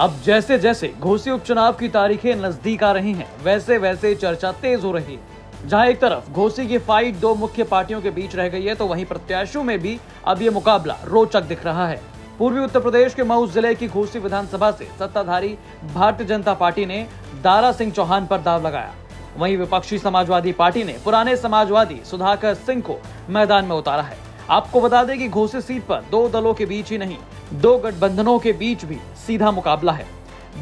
अब जैसे जैसे घोसी उपचुनाव की तारीखें नजदीक आ रही हैं, वैसे वैसे चर्चा तेज हो रही है। जहां एक तरफ घोसी की फाइट दो मुख्य पार्टियों के बीच रह गई है, तो वहीं प्रत्याशियों में भी अब ये मुकाबला रोचक दिख रहा है। पूर्वी उत्तर प्रदेश के मऊ जिले की घोसी विधानसभा से सत्ताधारी भारतीय जनता पार्टी ने दारा सिंह चौहान पर दाव लगाया। वहीं विपक्षी समाजवादी पार्टी ने पुराने समाजवादी सुधाकर सिंह को मैदान में उतारा है। आपको बता दें कि घोसी सीट पर दो दलों के बीच ही नहीं, दो गठबंधनों के बीच भी सीधा मुकाबला है।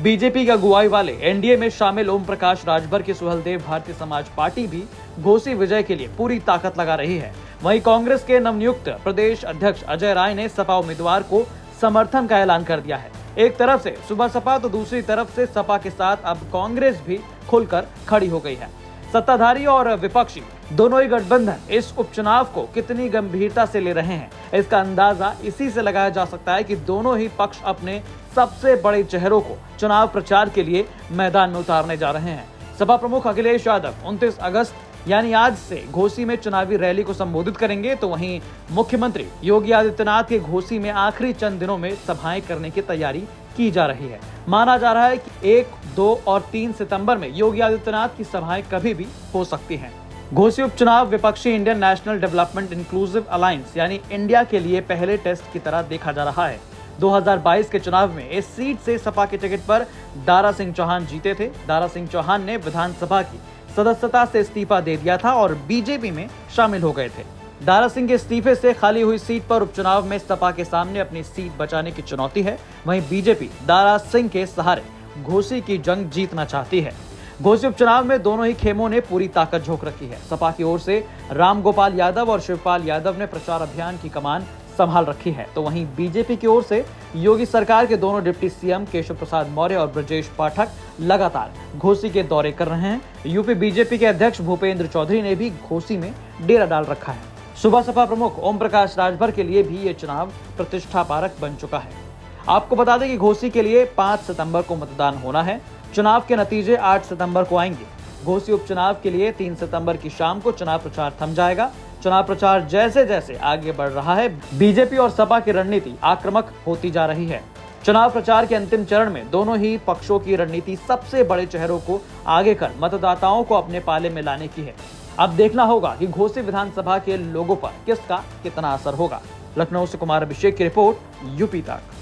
बीजेपी की अगुवाई वाले एनडीए में शामिल ओम प्रकाश राजभर की सुहेलदेव भारतीय समाज पार्टी भी घोसी विजय के लिए पूरी ताकत लगा रही है। वहीं कांग्रेस के नवनियुक्त प्रदेश अध्यक्ष अजय राय ने सपा उम्मीदवार को समर्थन का ऐलान कर दिया है। एक तरफ से सुबह सपा तो दूसरी तरफ से सपा के साथ अब कांग्रेस भी खुलकर खड़ी हो गई है। सत्ताधारी और विपक्षी दोनों ही गठबंधन इस उपचुनाव को कितनी गंभीरता से ले रहे हैं, इसका अंदाजा इसी से लगाया जा सकता है कि दोनों ही पक्ष अपने सबसे बड़े चेहरों को चुनाव प्रचार के लिए मैदान में उतारने जा रहे हैं। सपा प्रमुख अखिलेश यादव 29 अगस्त यानी आज से घोसी में चुनावी रैली को संबोधित करेंगे, तो वहीं मुख्यमंत्री योगी आदित्यनाथ के घोसी में आखिरी चंद दिनों में सभाएं करने की तैयारी की जा रही है। माना जा रहा है कि 1, 2 और 3 सितंबर में योगी आदित्यनाथ की सभाएं कभी भी हो सकती हैं। घोसी उपचुनाव विपक्षी Indian National Development Inclusive Alliance यानी इंडिया के लिए पहले टेस्ट की तरह देखा जा रहा है। 2022 के चुनाव में इस सीट से सपा के टिकट पर दारा सिंह चौहान जीते थे। दारा सिंह चौहान ने विधानसभा की सदस्यता से इस्तीफा दे दिया था और बीजेपी में शामिल हो गए थे। दारा सिंह के इस्तीफे से खाली हुई सीट पर उपचुनाव में सपा के सामने अपनी सीट बचाने की चुनौती है। वहीं बीजेपी दारा सिंह के सहारे घोसी की जंग जीतना चाहती है। घोसी उपचुनाव में दोनों ही खेमों ने पूरी ताकत झोंक रखी है। सपा की ओर से रामगोपाल यादव और शिवपाल यादव ने प्रचार अभियान की कमान संभाल रखी है, तो वहीं बीजेपी की ओर से योगी सरकार के दोनों डिप्टी सीएम केशव प्रसाद मौर्य और ब्रजेश पाठक लगातार घोसी के दौरे कर रहे हैं। यूपी बीजेपी के अध्यक्ष भूपेंद्र चौधरी ने भी घोसी में डेरा डाल रखा है। सुबह सपा प्रमुख ओम प्रकाश राजभर के लिए भी ये चुनाव प्रतिष्ठा पारक बन चुका है। आपको बता दें कि घोसी के लिए 5 सितंबर को मतदान होना है। चुनाव के नतीजे 8 सितंबर को आएंगे। घोसी उपचुनाव के लिए 3 सितंबर की शाम को चुनाव प्रचार थम जाएगा। चुनाव प्रचार जैसे जैसे आगे बढ़ रहा है, बीजेपी और सपा की रणनीति आक्रामक होती जा रही है। चुनाव प्रचार के अंतिम चरण में दोनों ही पक्षों की रणनीति सबसे बड़े चेहरों को आगे कर मतदाताओं को अपने पाले में लाने की है। अब देखना होगा कि घोसी विधानसभा के लोगों पर किसका कितना असर होगा। लखनऊ से कुमार अभिषेक की रिपोर्ट, यूपी तक।